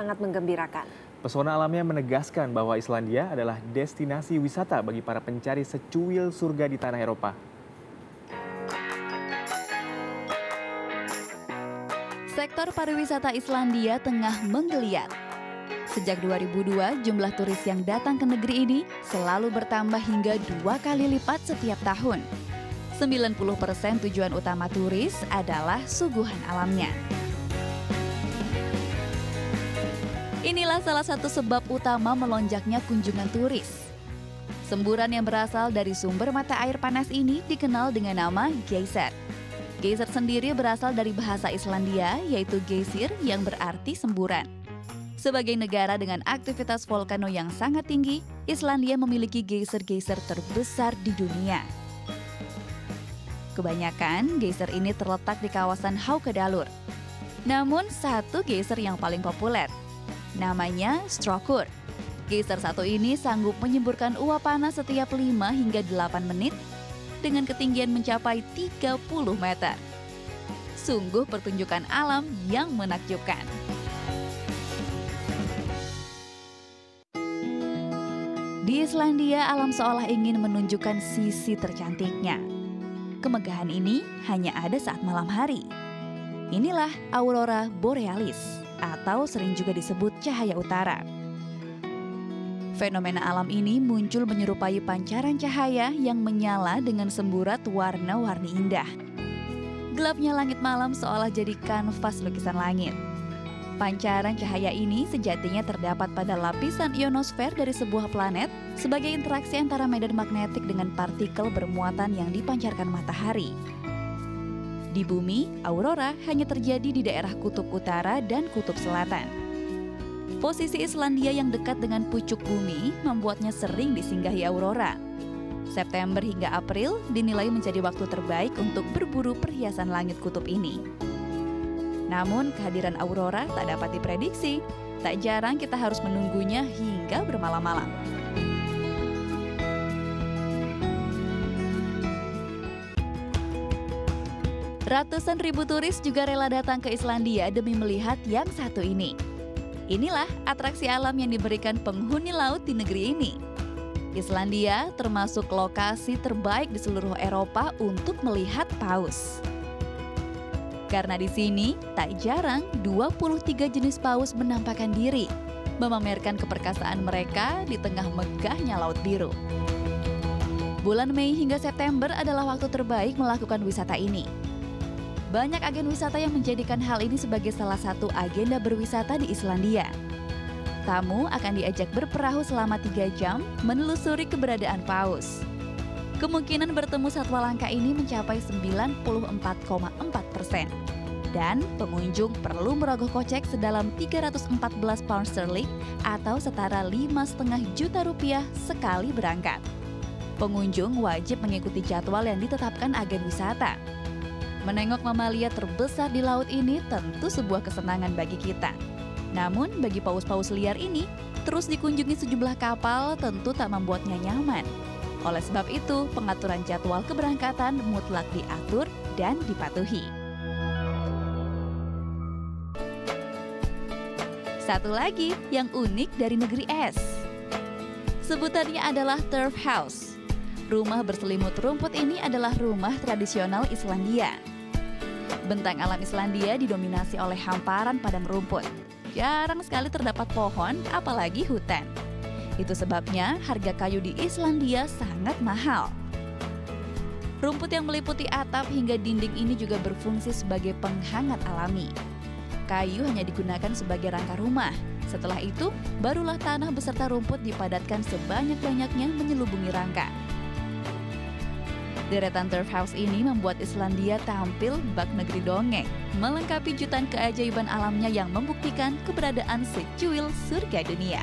sangat menggembirakan. Pesona alamnya menegaskan bahwa Islandia adalah destinasi wisata bagi para pencari secuil surga di tanah Eropa. Sektor pariwisata Islandia tengah menggeliat. Sejak 2002, jumlah turis yang datang ke negeri ini selalu bertambah hingga 2 kali lipat setiap tahtahun. 90% tujuan utama turis adalah suguhan alamnya. Inilah salah satu sebab utama melonjaknya kunjungan turis. Semburan yang berasal dari sumber mata air panas ini dikenal dengan nama geyser. Geyser sendiri berasal dari bahasa Islandia, yaitu geysir yang berarti semburan. Sebagai negara dengan aktivitas volcano yang sangat tinggi, Islandia memiliki geyser-geyser terbesar di dunia. Kebanyakan geyser ini terletak di kawasan Haukadalur. Namun satu geyser yang paling populer, namanya Strokkur. Geyser satu ini sanggup menyemburkan uap panas setiap 5 hingga 8 menit dengan ketinggian mencapai 30 meter. Sungguh pertunjukan alam yang menakjubkan. Di Islandia, alam seolah ingin menunjukkan sisi tercantiknya. Kemegahan ini hanya ada saat malam hari. Inilah Aurora Borealis, atau sering juga disebut cahaya utara. Fenomena alam ini muncul menyerupai pancaran cahaya yang menyala dengan semburat warna-warni indah. Gelapnya langit malam seolah jadi kanvas lukisan langit. Pancaran cahaya ini sejatinya terdapat pada lapisan ionosfer dari sebuah planet sebagai interaksi antara medan magnetik dengan partikel bermuatan yang dipancarkan matahari. Di bumi, aurora hanya terjadi di daerah kutub utara dan kutub selatan. Posisi Islandia yang dekat dengan pucuk bumi membuatnya sering disinggahi aurora. September hingga April dinilai menjadi waktu terbaik untuk berburu perhiasan langit kutub ini. Namun kehadiran aurora tak dapat diprediksi, tak jarang kita harus menunggunya hingga bermalam-malam. Ratusan ribu turis juga rela datang ke Islandia demi melihat yang satu ini. Inilah atraksi alam yang diberikan penghuni laut di negeri ini. Islandia termasuk lokasi terbaik di seluruh Eropa untuk melihat paus. Karena di sini tak jarang 23 jenis paus menampakkan diri, memamerkan keperkasaan mereka di tengah megahnya laut biru. Bulan Mei hingga September adalah waktu terbaik melakukan wisata ini. Banyak agen wisata yang menjadikan hal ini sebagai salah satu agenda berwisata di Islandia. Tamu akan diajak berperahu selama 3 jam menelusuri keberadaan paus. Kemungkinan bertemu satwa langka ini mencapai 94,4%. Dan pengunjung perlu merogoh kocek sedalam 314 pound sterling atau setara 5,5 juta rupiah sekali berangkat. Pengunjung wajib mengikuti jadwal yang ditetapkan agen wisata. Menengok mamalia terbesar di laut ini tentu sebuah kesenangan bagi kita. Namun bagi paus-paus liar ini, terus dikunjungi sejumlah kapal tentu tak membuatnya nyaman. Oleh sebab itu, pengaturan jadwal keberangkatan mutlak diatur dan dipatuhi. Satu lagi yang unik dari negeri es. Sebutannya adalah Turf House. Rumah berselimut rumput ini adalah rumah tradisional Islandia. Bentang alam Islandia didominasi oleh hamparan padang rumput. Jarang sekali terdapat pohon, apalagi hutan. Itu sebabnya harga kayu di Islandia sangat mahal. Rumput yang meliputi atap hingga dinding ini juga berfungsi sebagai penghangat alami. Kayu hanya digunakan sebagai rangka rumah. Setelah itu, barulah tanah beserta rumput dipadatkan sebanyak-banyaknya menyelubungi rangka. Deretan Turf House ini membuat Islandia tampil bak negeri dongeng, melengkapi jutaan keajaiban alamnya yang membuktikan keberadaan secuil surga dunia.